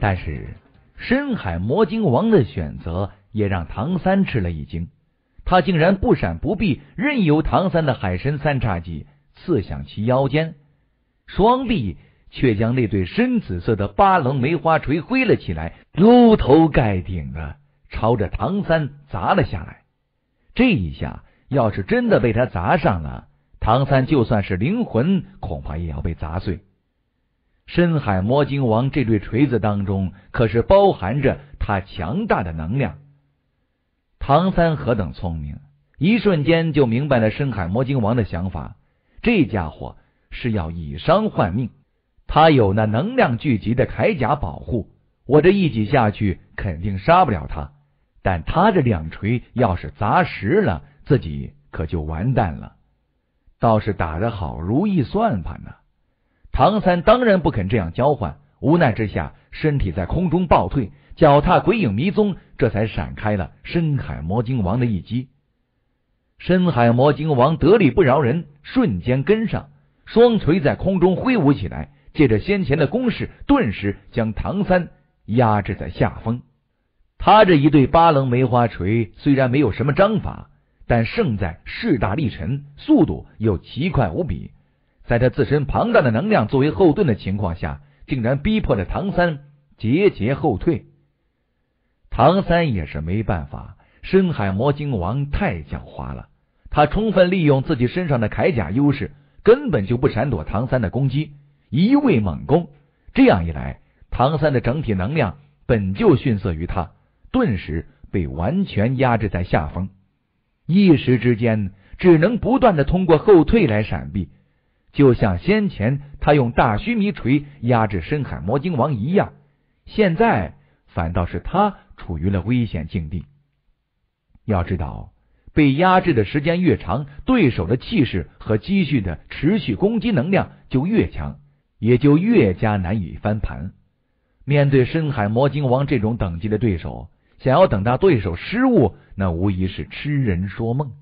但是深海魔鲸王的选择也让唐三吃了一惊，他竟然不闪不避，任由唐三的海神三叉戟刺向其腰间，双臂却将那对深紫色的八棱梅花锤挥了起来，如头盖顶的朝着唐三砸了下来。这一下要是真的被他砸上了，唐三就算是灵魂恐怕也要被砸碎。深海魔鲸王这对锤子当中可是包含着他强大的能量。唐三何等聪明，一瞬间就明白了深海魔鲸王的想法，这家伙是要以伤换命，他有那能量聚集的铠甲保护，我这一击下去肯定杀不了他，但他这两锤要是砸实了，自己可就完蛋了。倒是打得好如意算盘呢。唐三当然不肯这样交换，无奈之下身体在空中暴退，脚踏鬼影迷踪，这才闪开了深海魔鲸王的一击。深海魔鲸王得理不饶人，瞬间跟上，双锤在空中挥舞起来，借着先前的攻势，顿时将唐三压制在下风。他这一对八棱梅花锤虽然没有什么章法，但胜在势大力沉，速度又奇快无比，在他自身庞大的能量作为后盾的情况下，竟然逼迫着唐三节节后退。唐三也是没办法，深海魔鲸王太狡猾了，他充分利用自己身上的铠甲优势，根本就不闪躲唐三的攻击，一味猛攻，这样一来，唐三的整体能量本就逊色于他，顿时被完全压制在下风，一时之间只能不断的通过后退来闪避，就像先前他用大须弥锤压制深海魔鲸王一样，现在反倒是他处于了危险境地。要知道，被压制的时间越长，对手的气势和积蓄的持续攻击能量就越强，也就越加难以翻盘。面对深海魔鲸王这种等级的对手，想要等到对手失误，那无疑是痴人说梦。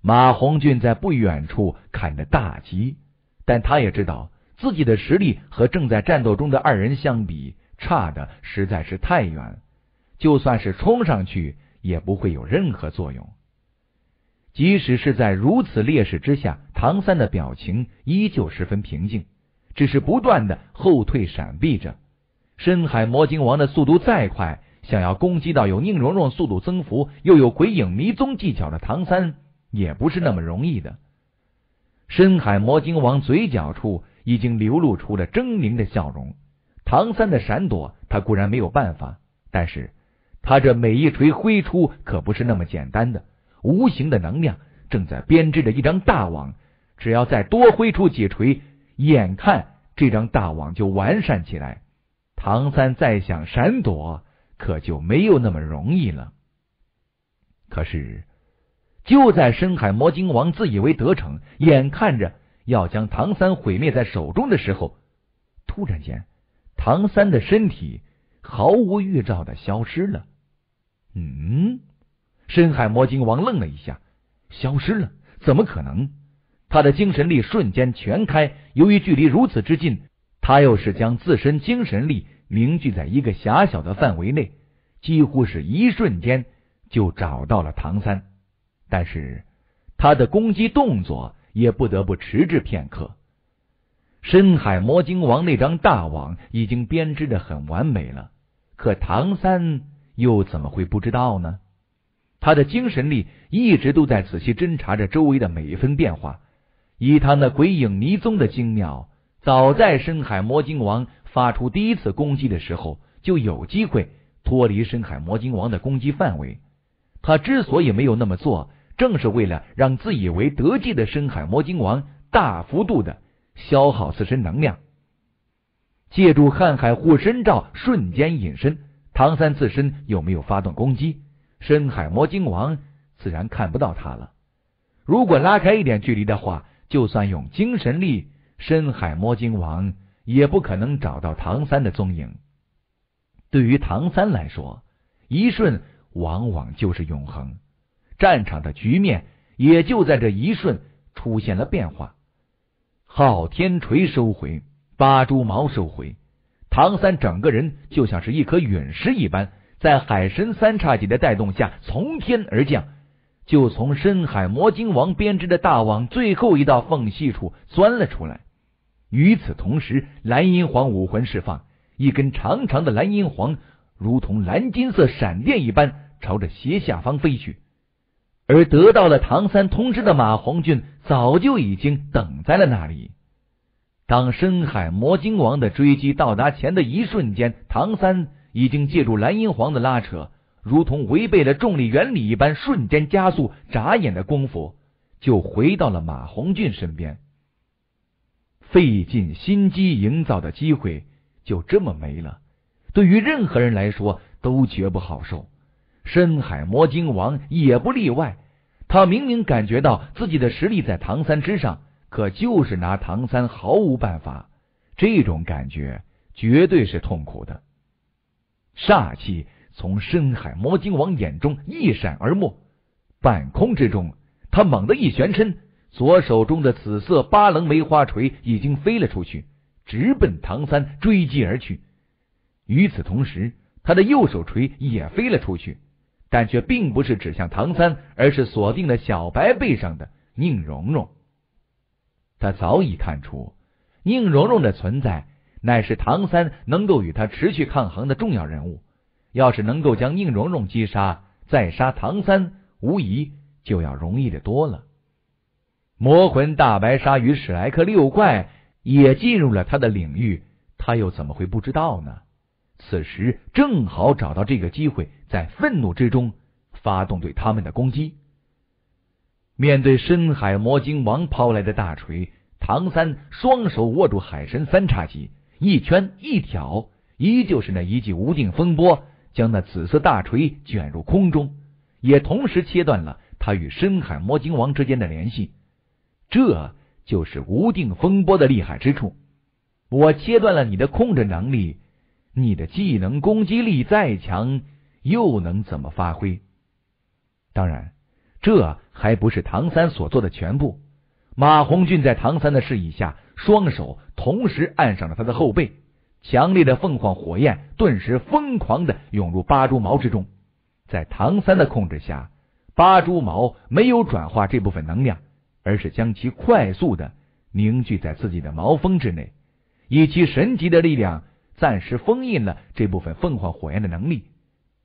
马红俊在不远处看着大急，但他也知道自己的实力和正在战斗中的二人相比，差的实在是太远，就算是冲上去也不会有任何作用。即使是在如此劣势之下，唐三的表情依旧十分平静，只是不断的后退闪避着。深海魔鲸王的速度再快，想要攻击到有宁荣荣速度增幅又有鬼影迷踪技巧的唐三也不是那么容易的。深海魔鲸王嘴角处已经流露出了狰狞的笑容，唐三的闪躲他固然没有办法，但是他这每一锤挥出可不是那么简单的，无形的能量正在编织着一张大网，只要再多挥出几锤，眼看这张大网就完善起来，唐三再想闪躲可就没有那么容易了。可是就在深海魔鲸王自以为得逞，眼看着要将唐三毁灭在手中的时候，突然间唐三的身体毫无预兆的消失了。深海魔鲸王愣了一下，消失了？怎么可能？他的精神力瞬间全开，由于距离如此之近，他又是将自身精神力凝聚在一个狭小的范围内，几乎是一瞬间就找到了唐三，但是他的攻击动作也不得不迟滞片刻。深海魔鲸王那张大网已经编织得很完美了，可唐三又怎么会不知道呢？他的精神力一直都在仔细侦查着周围的每一分变化，以他那鬼影迷踪的精妙，早在深海魔鲸王发出第一次攻击的时候，就有机会脱离深海魔鲸王的攻击范围。他之所以没有那么做，正是为了让自以为得计的深海魔鲸王大幅度的消耗自身能量。借助瀚海护身罩瞬间隐身，唐三自身有没有发动攻击，深海魔鲸王自然看不到他了。如果拉开一点距离的话，就算用精神力，深海魔鲸王也不可能找到唐三的踪影。对于唐三来说，一瞬往往就是永恒，战场的局面也就在这一瞬出现了变化。昊天锤收回，八蛛矛收回，唐三整个人就像是一颗陨石一般，在海神三叉戟的带动下从天而降，就从深海魔鲸王编织的大网最后一道缝隙处钻了出来。与此同时，蓝银皇武魂释放，一根长长的蓝银皇如同蓝金色闪电一般朝着斜下方飞去，而得到了唐三通知的马红俊早就已经等在了那里。当深海魔鲸王的追击到达前的一瞬间，唐三已经借助蓝银皇的拉扯，如同违背了重力原理一般瞬间加速，眨眼的功夫就回到了马红俊身边。费尽心机营造的机会就这么没了，对于任何人来说都绝不好受，深海魔鲸王也不例外。他明明感觉到自己的实力在唐三之上，可就是拿唐三毫无办法，这种感觉绝对是痛苦的。煞气从深海魔鲸王眼中一闪而没，半空之中他猛地一旋身，左手中的紫色八棱梅花锤已经飞了出去，直奔唐三追击而去。与此同时，他的右手锤也飞了出去，但却并不是指向唐三，而是锁定了小白背上的宁荣荣。他早已看出宁荣荣的存在乃是唐三能够与他持续抗衡的重要人物，要是能够将宁荣荣击杀，再杀唐三无疑就要容易的多了。魔魂大白鲨与史莱克六怪也进入了他的领域，他又怎么会不知道呢？此时正好找到这个机会，在愤怒之中发动对他们的攻击。面对深海魔鲸王抛来的大锤，唐三双手握住海神三叉戟，一圈一挑，依旧是那一记无定风波，将那紫色大锤卷入空中，也同时切断了他与深海魔鲸王之间的联系。这就是无定风波的厉害之处，我切断了你的控制能力，你的技能攻击力再强又能怎么发挥？当然这还不是唐三所做的全部，马红俊在唐三的示意下双手同时按上了他的后背，强烈的凤凰火焰顿时疯狂的涌入八蛛矛之中。在唐三的控制下，八蛛矛没有转化这部分能量，而是将其快速的凝聚在自己的毛峰之内，以其神级的力量暂时封印了这部分凤凰火焰的能力。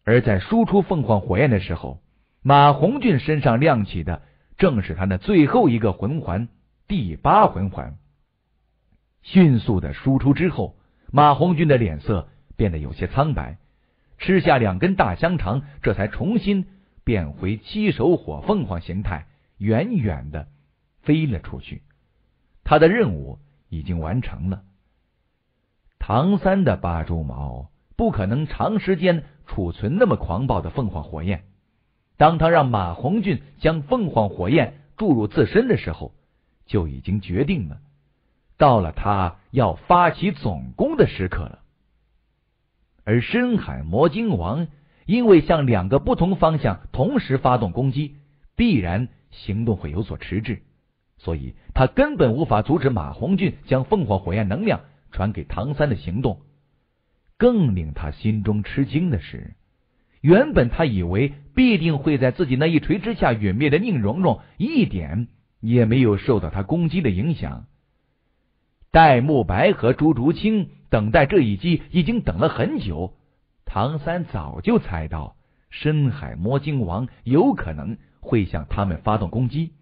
而在输出凤凰火焰的时候，马红俊身上亮起的正是他的最后一个魂环，第八魂环。迅速的输出之后，马红俊的脸色变得有些苍白，吃下两根大香肠，这才重新变回七手火凤凰形态，远远的飞了出去。他的任务已经完成了。唐三的八蛛矛不可能长时间储存那么狂暴的凤凰火焰，当他让马红俊将凤凰火焰注入自身的时候，就已经决定了，到了他要发起总攻的时刻了。而深海魔鲸王因为向两个不同方向同时发动攻击，必然行动会有所迟滞，所以他根本无法阻止马红俊将凤凰火焰能量传给唐三的行动。更令他心中吃惊的是，原本他以为必定会在自己那一锤之下陨灭的宁荣荣，一点也没有受到他攻击的影响。戴沐白和朱竹清等待这一击已经等了很久，唐三早就猜到深海魔鲸王有可能会向他们发动攻击，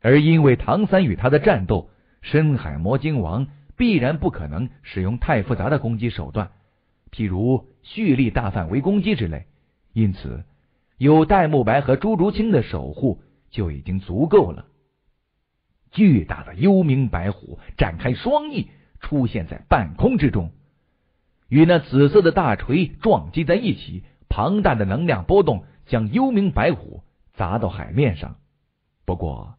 而因为唐三与他的战斗，深海魔鲸王必然不可能使用太复杂的攻击手段，譬如蓄力大范围攻击之类，因此有戴沐白和朱竹清的守护就已经足够了。巨大的幽冥白虎展开双翼出现在半空之中，与那紫色的大锤撞击在一起，庞大的能量波动将幽冥白虎砸到海面上。不过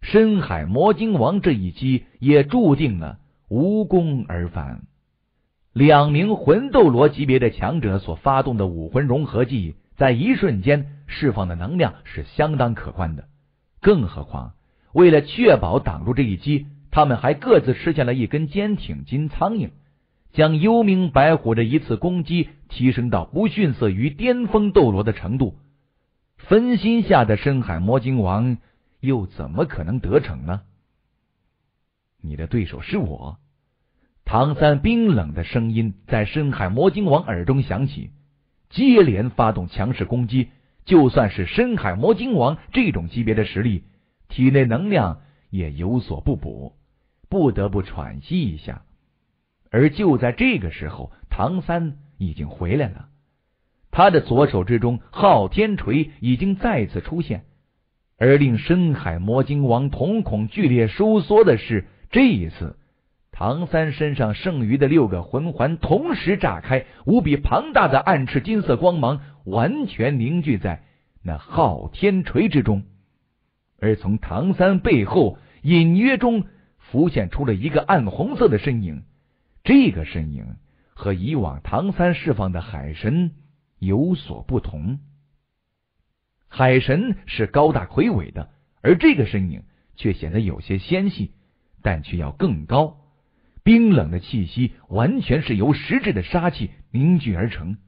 深海魔鲸王这一击也注定了无功而返。两名魂斗罗级别的强者所发动的武魂融合技，在一瞬间释放的能量是相当可观的，更何况为了确保挡住这一击，他们还各自吃下了一根坚挺金苍蝇，将幽冥白虎的一次攻击提升到不逊色于巅峰斗罗的程度，分心下的深海魔鲸王又怎么可能得逞呢？你的对手是我。唐三冰冷的声音在深海魔鲸王耳中响起，接连发动强势攻击，就算是深海魔鲸王这种级别的实力，体内能量也有所不补，不得不喘息一下。而就在这个时候，唐三已经回来了，他的左手之中昊天锤已经再次出现，而令深海魔鲸王瞳孔剧烈收缩的是，这一次唐三身上剩余的6个魂环同时炸开，无比庞大的暗赤金色光芒完全凝聚在那昊天锤之中，而从唐三背后隐约中浮现出了一个暗红色的身影，这个身影和以往唐三释放的海神有所不同，海神是高大魁伟的，而这个身影却显得有些纤细，但却要更高，冰冷的气息完全是由实质的杀气凝聚而成。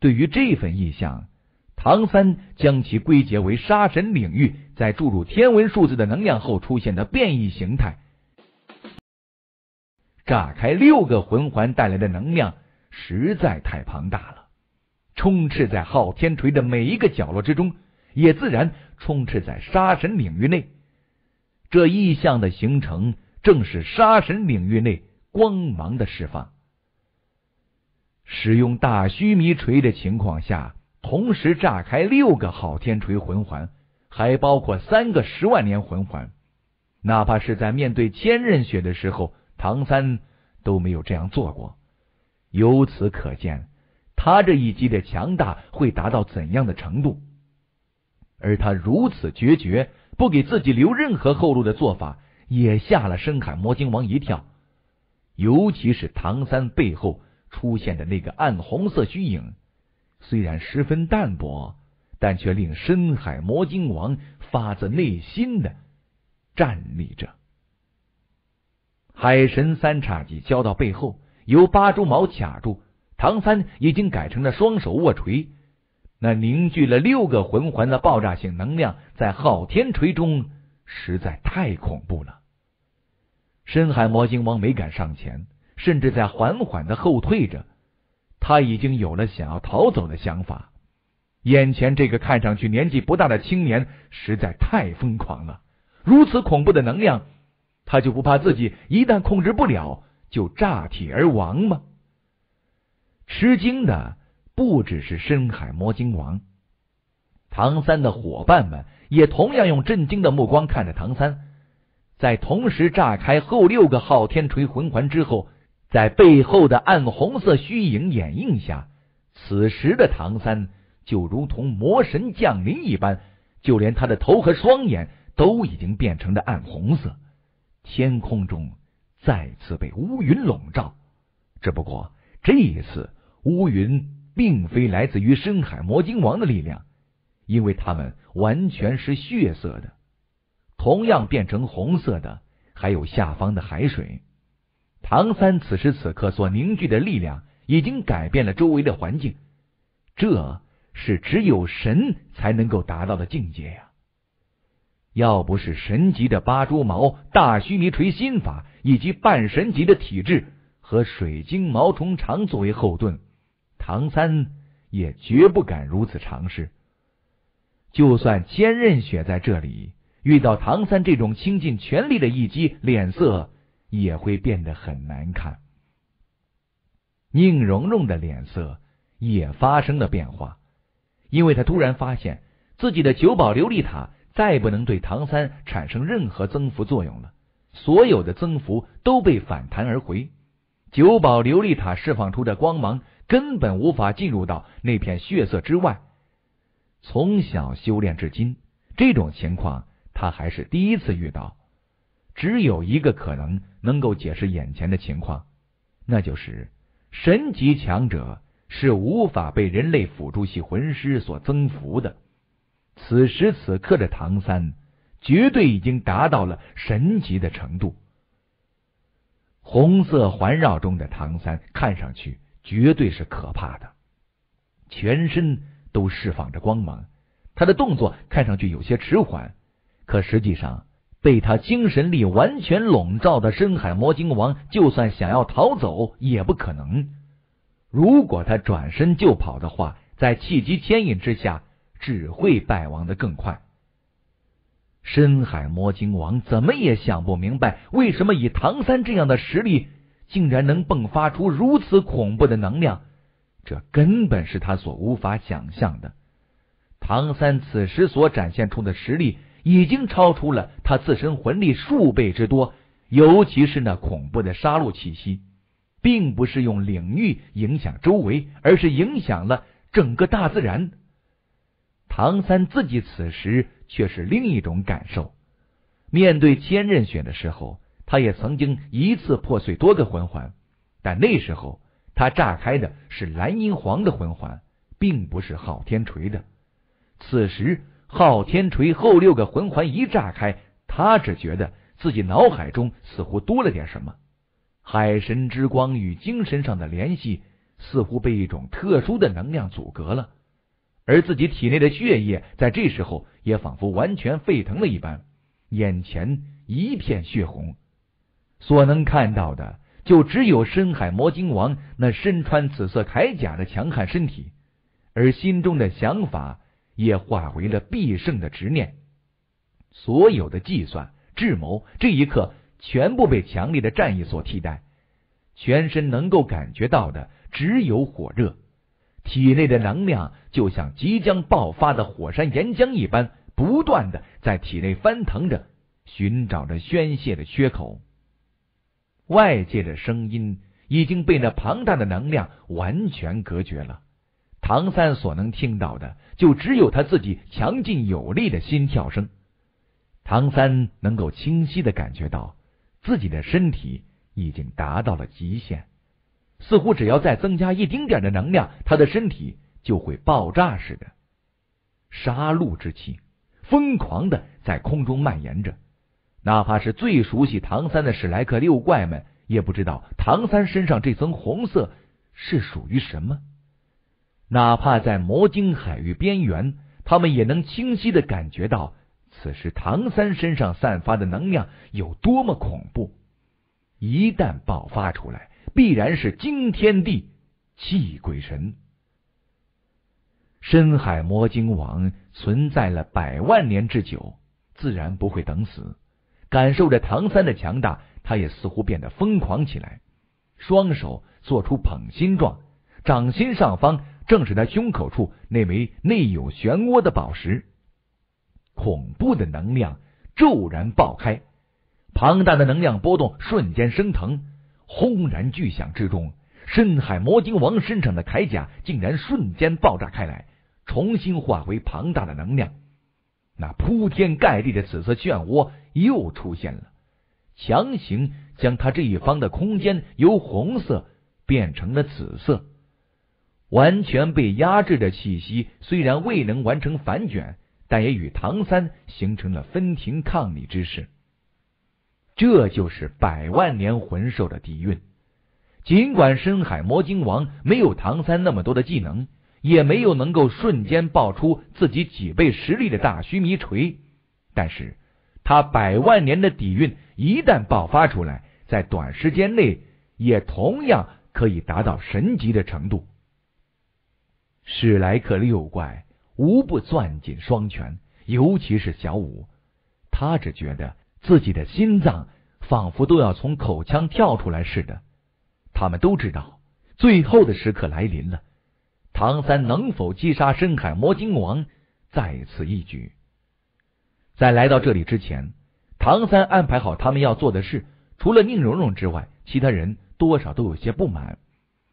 对于这份异象，唐三将其归结为杀神领域在注入天文数字的能量后出现的变异形态。炸开6个魂环带来的能量实在太庞大了，充斥在昊天锤的每一个角落之中，也自然充斥在杀神领域内。这异象的形成正是杀神领域内光芒的释放。使用大须弥锤的情况下，同时炸开6个昊天锤魂环，还包括3个10万年魂环，哪怕是在面对千仞雪的时候，唐三都没有这样做过。由此可见，他这一击的强大会达到怎样的程度。而他如此决绝，不给自己留任何后路的做法，也吓了深海魔鲸王一跳。尤其是唐三背后出现的那个暗红色虚影，虽然十分淡薄，但却令深海魔鲸王发自内心的站立着。海神3叉戟交到背后，由8蛛矛卡住，唐三已经改成了双手握锤，那凝聚了6个魂环的爆炸性能量在昊天锤中实在太恐怖了。深海魔鲸王没敢上前，甚至在缓缓的后退着，他已经有了想要逃走的想法。眼前这个看上去年纪不大的青年实在太疯狂了，如此恐怖的能量，他就不怕自己一旦控制不了就炸体而亡吗？吃惊的不只是深海魔鲸王，唐三的伙伴们也同样用震惊的目光看着唐三。在同时炸开后6个昊天锤魂环之后，在背后的暗红色虚影掩映下，此时的唐三就如同魔神降临一般，就连他的头和双眼都已经变成了暗红色。天空中再次被乌云笼罩，只不过这一次乌云并非来自于深海魔鲸王的力量，因为它们完全是血色的。同样变成红色的还有下方的海水。唐三此时此刻所凝聚的力量已经改变了周围的环境，这是只有神才能够达到的境界呀！要不是神级的8蛛矛、大须弥锤心法以及半神级的体质和水晶毛虫肠作为后盾，唐三也绝不敢如此尝试。就算千仞雪在这里遇到唐三这种倾尽全力的一击，脸色也会变得很难看。宁荣荣的脸色也发生了变化，因为她突然发现自己的9宝琉璃塔再不能对唐三产生任何增幅作用了，所有的增幅都被反弹而回。9宝琉璃塔释放出的光芒根本无法进入到那片血色之外。从小修炼至今，这种情况他还是第一次遇到。只有一个可能能够解释眼前的情况，那就是神级强者是无法被人类辅助系魂师所增幅的。此时此刻的唐三绝对已经达到了神级的程度。红色环绕中的唐三看上去绝对是可怕的，全身都释放着光芒，他的动作看上去有些迟缓，可实际上被他精神力完全笼罩的深海魔鲸王就算想要逃走也不可能，如果他转身就跑的话，在气机牵引之下只会败亡的更快。深海魔鲸王怎么也想不明白，为什么以唐三这样的实力竟然能迸发出如此恐怖的能量，这根本是他所无法想象的。唐三此时所展现出的实力已经超出了他自身魂力数倍之多，尤其是那恐怖的杀戮气息，并不是用领域影响周围，而是影响了整个大自然。唐三自己此时却是另一种感受，面对千仞雪的时候，他也曾经一次破碎多个魂环，但那时候他炸开的是蓝银皇的魂环，并不是昊天锤的。此时昊天锤后六个魂环一炸开，他只觉得自己脑海中似乎多了点什么，海神之光与精神上的联系似乎被一种特殊的能量阻隔了，而自己体内的血液在这时候也仿佛完全沸腾了一般，眼前一片血红，所能看到的就只有深海魔鲸王那身穿紫色铠甲的强悍身体，而心中的想法也化为了必胜的执念，所有的计算、智谋，这一刻全部被强烈的战意所替代，全身能够感觉到的只有火热，体内的能量就像即将爆发的火山岩浆一般，不断的在体内翻腾着，寻找着宣泄的缺口。外界的声音已经被那庞大的能量完全隔绝了，唐三所能听到的就只有他自己强劲有力的心跳声。唐三能够清晰的感觉到自己的身体已经达到了极限，似乎只要再增加一丁点的能量，他的身体就会爆炸似的。杀戮之气疯狂的在空中蔓延着，哪怕是最熟悉唐三的史莱克六怪们也不知道唐三身上这层红色是属于什么，哪怕在魔鲸海域边缘，他们也能清晰的感觉到此时唐三身上散发的能量有多么恐怖，一旦爆发出来必然是惊天地泣鬼神。深海魔鲸王存在了百万年之久，自然不会等死，感受着唐三的强大，他也似乎变得疯狂起来，双手做出捧心状，掌心上方正是他胸口处那枚内有漩涡的宝石，恐怖的能量骤然爆开，庞大的能量波动瞬间升腾，轰然巨响之中，深海魔鲸王身上的铠甲竟然瞬间爆炸开来，重新化为庞大的能量，那铺天盖地的紫色漩涡又出现了，强行将他这一方的空间由红色变成了紫色。完全被压制的气息虽然未能完成反卷，但也与唐三形成了分庭抗礼之势。这就是百万年魂兽的底蕴，尽管深海魔鲸王没有唐三那么多的技能，也没有能够瞬间爆出自己几倍实力的大须弥锤，但是他百万年的底蕴一旦爆发出来，在短时间内也同样可以达到神级的程度。史莱克六怪无不攥紧双拳，尤其是小舞，他只觉得自己的心脏仿佛都要从口腔跳出来似的，他们都知道最后的时刻来临了，唐三能否击杀深海魔鲸王在此一举。在来到这里之前，唐三安排好他们要做的事，除了宁荣荣之外，其他人多少都有些不满，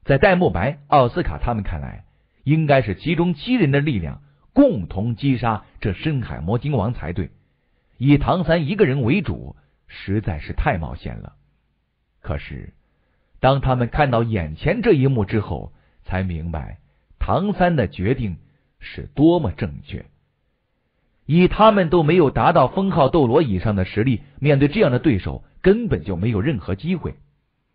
在戴沐白、奥斯卡他们看来，应该是其中7人的力量共同击杀这深海魔鲸王才对，以唐三一个人为主实在是太冒险了。可是当他们看到眼前这一幕之后，才明白唐三的决定是多么正确，以他们都没有达到封号斗罗以上的实力，面对这样的对手根本就没有任何机会。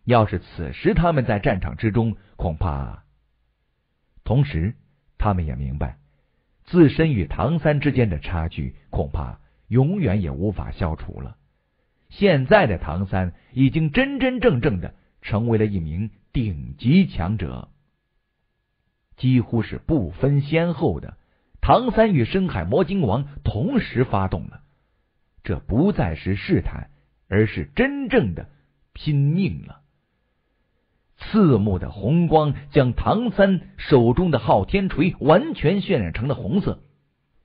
要是此时他们在战场之中，恐怕……同时，他们也明白，自身与唐三之间的差距，恐怕永远也无法消除了。现在的唐三已经真正的成为了一名顶级强者，几乎是不分先后的。唐三与深海魔鲸王同时发动了，这不再是试探，而是真正的拼命了。刺目的红光将唐三手中的昊天锤完全渲染成了红色，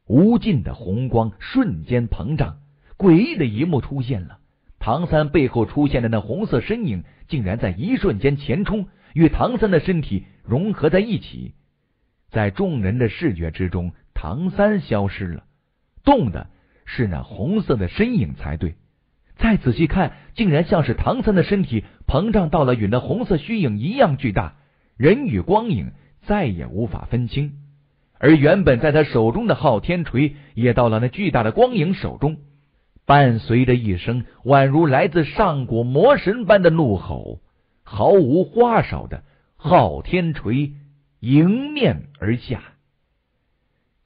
无尽的红光瞬间膨胀，诡异的一幕出现了，唐三背后出现的那红色身影竟然在一瞬间前冲，与唐三的身体融合在一起。在众人的视觉之中，唐三消失了，动的是那红色的身影才对。再仔细看，竟然像是唐三的身体膨胀到了与那红色虚影一样巨大，人与光影再也无法分清，而原本在他手中的昊天锤也到了那巨大的光影手中，伴随着一声宛如来自上古魔神般的怒吼，毫无花哨的昊天锤迎面而下。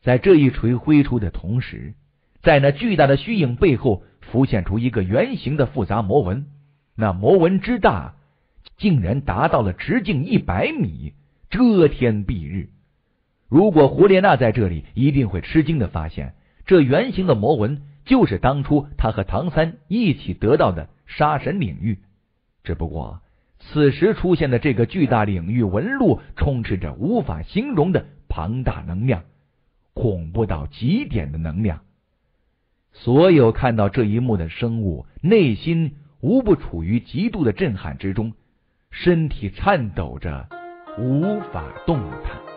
在这一锤挥出的同时，在那巨大的虚影背后浮现出一个圆形的复杂魔纹，那魔纹之大，竟然达到了直径100米，遮天蔽日。如果胡列娜在这里，一定会吃惊的发现，这圆形的魔纹就是当初他和唐三一起得到的杀神领域，只不过此时出现的这个巨大领域纹路充斥着无法形容的庞大能量，恐怖到极点的能量。所有看到这一幕的生物，内心无不处于极度的震撼之中，身体颤抖着，无法动弹。